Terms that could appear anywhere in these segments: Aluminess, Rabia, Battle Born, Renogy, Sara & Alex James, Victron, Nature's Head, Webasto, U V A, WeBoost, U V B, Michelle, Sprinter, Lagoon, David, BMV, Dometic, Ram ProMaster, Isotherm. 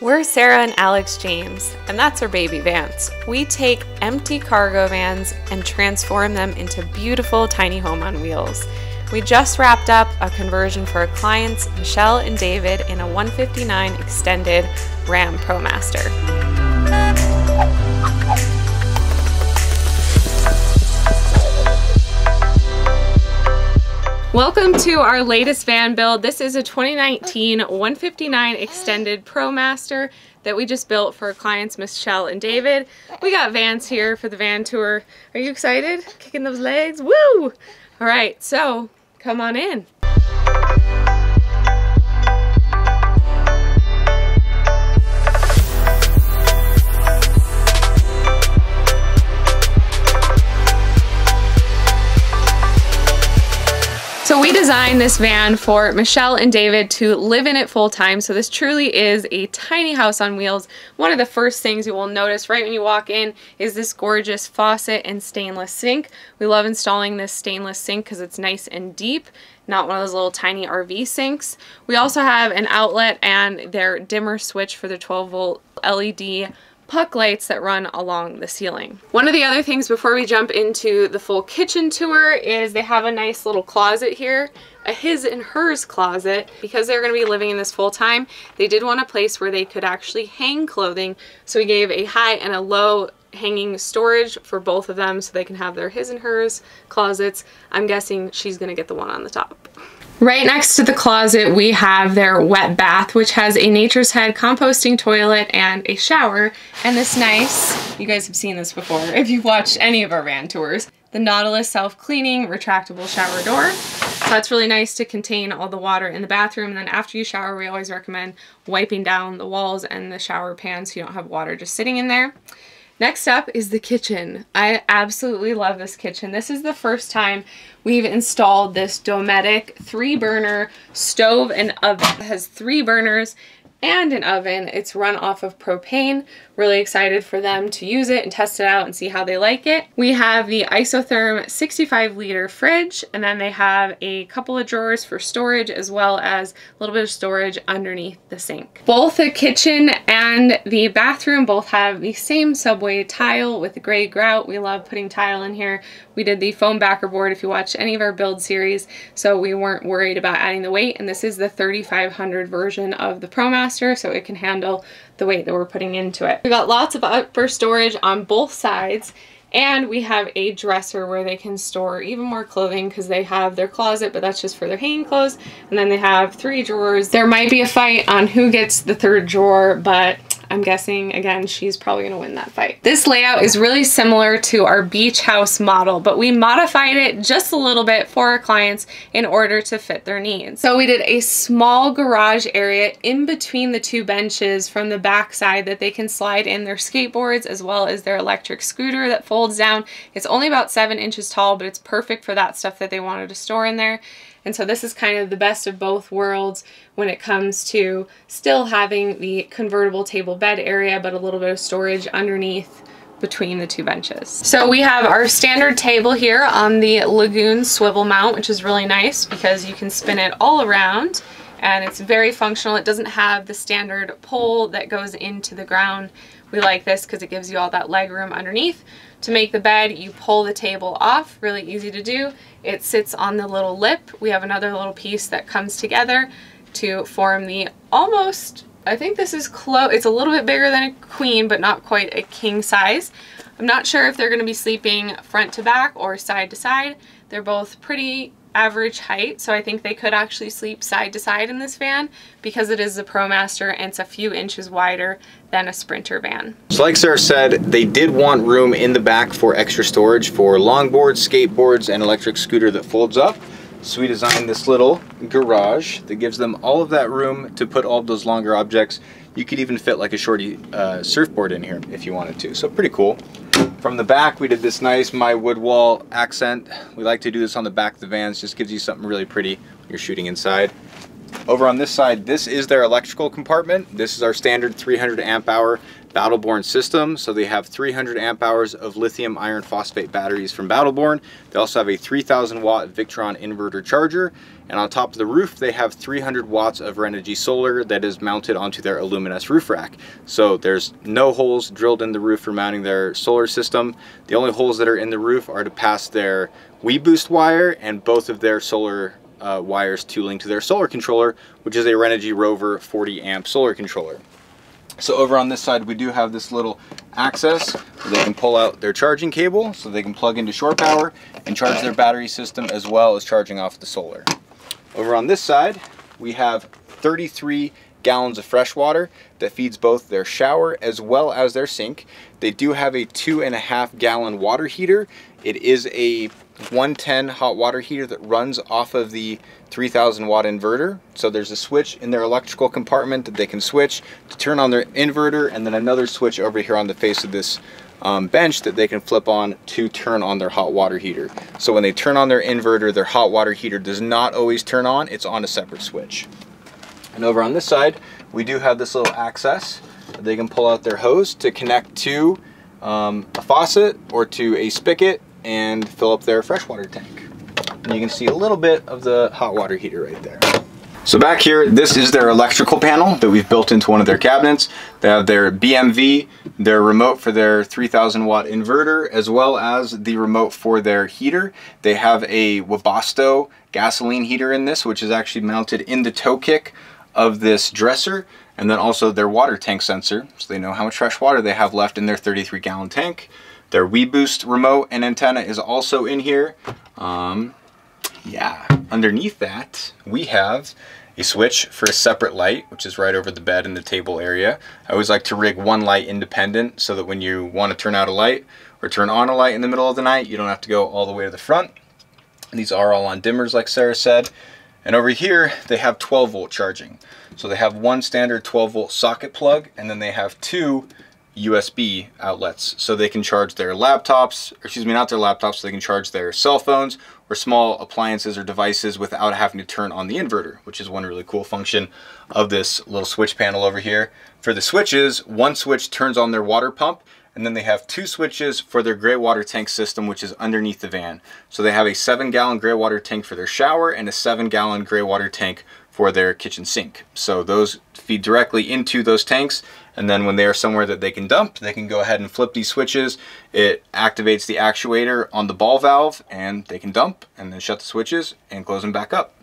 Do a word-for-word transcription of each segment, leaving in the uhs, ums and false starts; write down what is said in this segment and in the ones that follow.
We're Sara and Alex James, and that's our baby vans. We take empty cargo vans and transform them into beautiful tiny home on wheels. We just wrapped up a conversion for our clients, Michelle and David, in a one fifty-nine extended Ram ProMaster. Welcome to our latest van build. This is a twenty nineteen one fifty-nine extended ProMaster that we just built for clients Michelle and David. We got vans here for the van tour. Are you excited? Kicking those legs? Woo! All right, so come on in. So we designed this van for Michelle and David to live in it full time. So this truly is a tiny house on wheels. One of the first things you will notice right when you walk in is this gorgeous faucet and stainless sink. We love installing this stainless sink because it's nice and deep, not one of those little tiny R V sinks. We also have an outlet and their dimmer switch for the twelve volt L E D puck lights that run along the ceiling. One of the other things before we jump into the full kitchen tour is they have a nice little closet here, a his and hers closet. Because they're going to be living in this full time, they did want a place where they could actually hang clothing. So we gave a high and a low hanging storage for both of them so they can have their his and hers closets. I'm guessing she's going to get the one on the top. Right next to the closet, we have their wet bath, which has a Nature's Head composting toilet and a shower. And this nice, you guys have seen this before if you've watched any of our van tours, the Nautilus self-cleaning retractable shower door. So that's really nice to contain all the water in the bathroom. And then after you shower, we always recommend wiping down the walls and the shower pan so you don't have water just sitting in there. Next up is the kitchen. I absolutely love this kitchen. This is the first time we've installed this Dometic three burner stove and oven. It has three burners and an oven. It's run off of propane. Really excited for them to use it and test it out and see how they like it. We have the Isotherm sixty-five liter fridge, and then they have a couple of drawers for storage as well as a little bit of storage underneath the sink. Both the kitchen and the bathroom both have the same subway tile with the gray grout. We love putting tile in here. We did the foam backer board if you watch any of our build series, so we weren't worried about adding the weight, and this is the thirty-five hundred version of the ProMaster, so it can handle the weight that we're putting into it. We've got lots of upper storage on both sides, and we have a dresser where they can store even more clothing because they have their closet, but that's just for their hanging clothes. And then they have three drawers. There might be a fight on who gets the third drawer, but I'm guessing, again, she's probably gonna win that fight. This layout is really similar to our beach house model, but we modified it just a little bit for our clients in order to fit their needs. So we did a small garage area in between the two benches from the back side that they can slide in their skateboards as well as their electric scooter that folds down. It's only about seven inches tall, but it's perfect for that stuff that they wanted to store in there. And so this is kind of the best of both worlds when it comes to still having the convertible table bed area, but a little bit of storage underneath between the two benches. So we have our standard table here on the Lagoon swivel mount, which is really nice because you can spin it all around and it's very functional. It doesn't have the standard pole that goes into the ground. We like this because it gives you all that leg room underneath. To make the bed, you pull the table off, really easy to do. It sits on the little lip. We have another little piece that comes together to form the almost, I think this is close, it's a little bit bigger than a queen, but not quite a king size. I'm not sure if they're gonna be sleeping front to back or side to side. They're both pretty average height, so I think they could actually sleep side to side in this van because it is the ProMaster and it's a few inches wider than a Sprinter van. So like Sarah said, they did want room in the back for extra storage for longboards, skateboards, and electric scooter that folds up. So we designed this little garage that gives them all of that room to put all of those longer objects. You could even fit like a shorty uh, surfboard in here if you wanted to, so pretty cool. From the back, we did this nice my wood wall accent. We like to do this on the back of the vans, just gives you something really pretty when you're shooting inside. Over on this side, this is their electrical compartment. This is our standard three hundred amp hour Battle Born system. So they have three hundred amp hours of lithium iron phosphate batteries from Battle Born. They also have a three thousand watt Victron inverter charger. And on top of the roof, they have three hundred watts of Renogy solar that is mounted onto their Aluminess roof rack. So there's no holes drilled in the roof for mounting their solar system. The only holes that are in the roof are to pass their WeBoost wire and both of their solar uh, wires to link to their solar controller, which is a Renogy Rover forty amp solar controller. So over on this side, we do have this little access where they can pull out their charging cable so they can plug into shore power and charge their battery system as well as charging off the solar. Over on this side, we have thirty-three gallons of fresh water that feeds both their shower as well as their sink. They do have a two and a half gallon water heater. It is a one ten hot water heater that runs off of the three thousand watt inverter. So there's a switch in their electrical compartment that they can switch to turn on their inverter, and then another switch over here on the face of this um, bench that they can flip on to turn on their hot water heater. So when they turn on their inverter, their hot water heater does not always turn on, it's on a separate switch. And over on this side, we do have this little access that they can pull out their hose to connect to um, a faucet or to a spigot and fill up their freshwater tank. And you can see a little bit of the hot water heater right there. So back here, this is their electrical panel that we've built into one of their cabinets. They have their B M V, their remote for their three thousand watt inverter, as well as the remote for their heater. They have a Webasto gasoline heater in this, which is actually mounted in the toe kick of this dresser, and then also their water tank sensor, so they know how much fresh water they have left in their thirty-three gallon tank. Their WeBoost remote and antenna is also in here. Um, yeah, underneath that, we have a switch for a separate light, which is right over the bed and the table area. I always like to rig one light independent so that when you want to turn out a light or turn on a light in the middle of the night, you don't have to go all the way to the front. And these are all on dimmers, like Sarah said. And over here, they have twelve volt charging. So they have one standard twelve volt socket plug, and then they have two U S B outlets, so they can charge their laptops, or excuse me, not their laptops, so they can charge their cell phones or small appliances or devices without having to turn on the inverter, which is one really cool function of this little switch panel over here. For the switches, one switch turns on their water pump, and then they have two switches for their gray water tank system, which is underneath the van. So they have a seven gallon gray water tank for their shower and a seven gallon gray water tank for their kitchen sink. So those feed directly into those tanks, and then when they are somewhere that they can dump, they can go ahead and flip these switches. It activates the actuator on the ball valve and they can dump and then shut the switches and close them back up.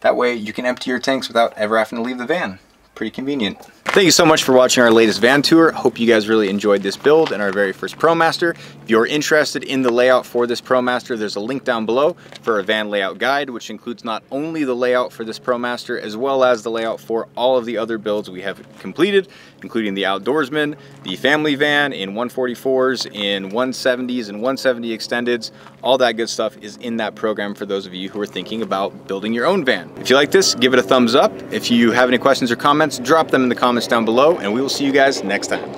That way you can empty your tanks without ever having to leave the van. Pretty convenient. Thank you so much for watching our latest van tour. Hope you guys really enjoyed this build and our very first ProMaster. If you're interested in the layout for this ProMaster, there's a link down below for a van layout guide, which includes not only the layout for this ProMaster, as well as the layout for all of the other builds we have completed, including the Outdoorsman, the family van in one forty-fours, in one seventies and one seventy extendeds. All that good stuff is in that program for those of you who are thinking about building your own van. If you like this, give it a thumbs up. If you have any questions or comments, drop them in the comments down below, and we will see you guys next time.